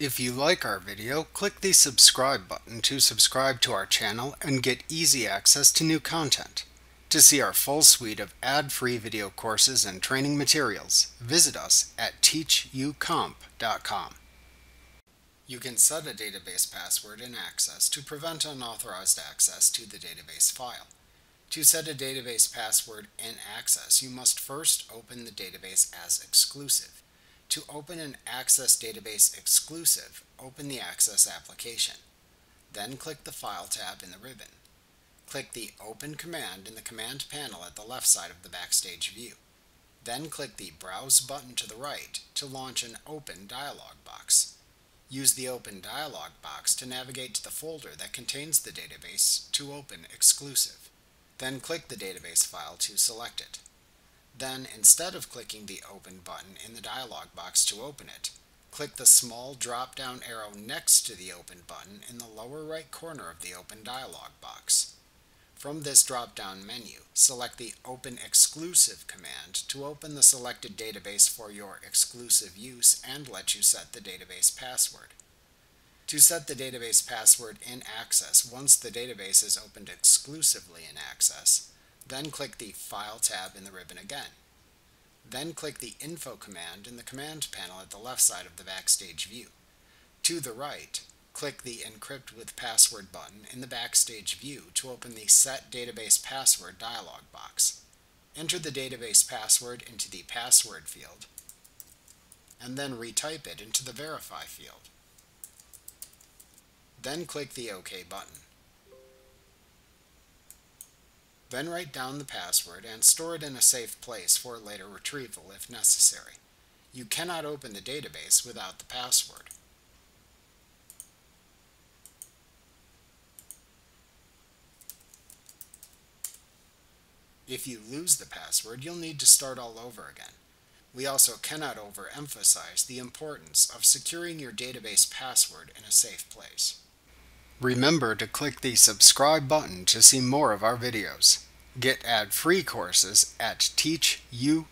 If you like our video, click the subscribe button to subscribe to our channel and get easy access to new content. To see our full suite of ad-free video courses and training materials, visit us at teachucomp.com. You can set a database password in Access to prevent unauthorized access to the database file. To set a database password in Access, you must first open the database as exclusive. To open an Access database exclusive, open the Access application. Then click the File tab in the ribbon. Click the Open command in the command panel at the left side of the Backstage view. Then click the Browse button to the right to launch an Open dialog box. Use the Open dialog box to navigate to the folder that contains the database to open exclusive. Then click the database file to select it. Then, instead of clicking the Open button in the dialog box to open it, click the small drop-down arrow next to the Open button in the lower right corner of the Open dialog box. From this drop-down menu, select the Open Exclusive command to open the selected database for your exclusive use and let you set the database password. To set the database password in Access once the database is opened exclusively in Access, then click the File tab in the ribbon again. Then click the Info command in the command panel at the left side of the Backstage view. To the right, click the Encrypt with Password button in the Backstage view to open the Set Database Password dialog box. Enter the database password into the Password field, and then retype it into the Verify field. Then click the OK button. Then write down the password and store it in a safe place for later retrieval if necessary. You cannot open the database without the password. If you lose the password, you'll need to start all over again. We also cannot overemphasize the importance of securing your database password in a safe place. Remember to click the subscribe button to see more of our videos. Get ad-free courses at teachucomp.com.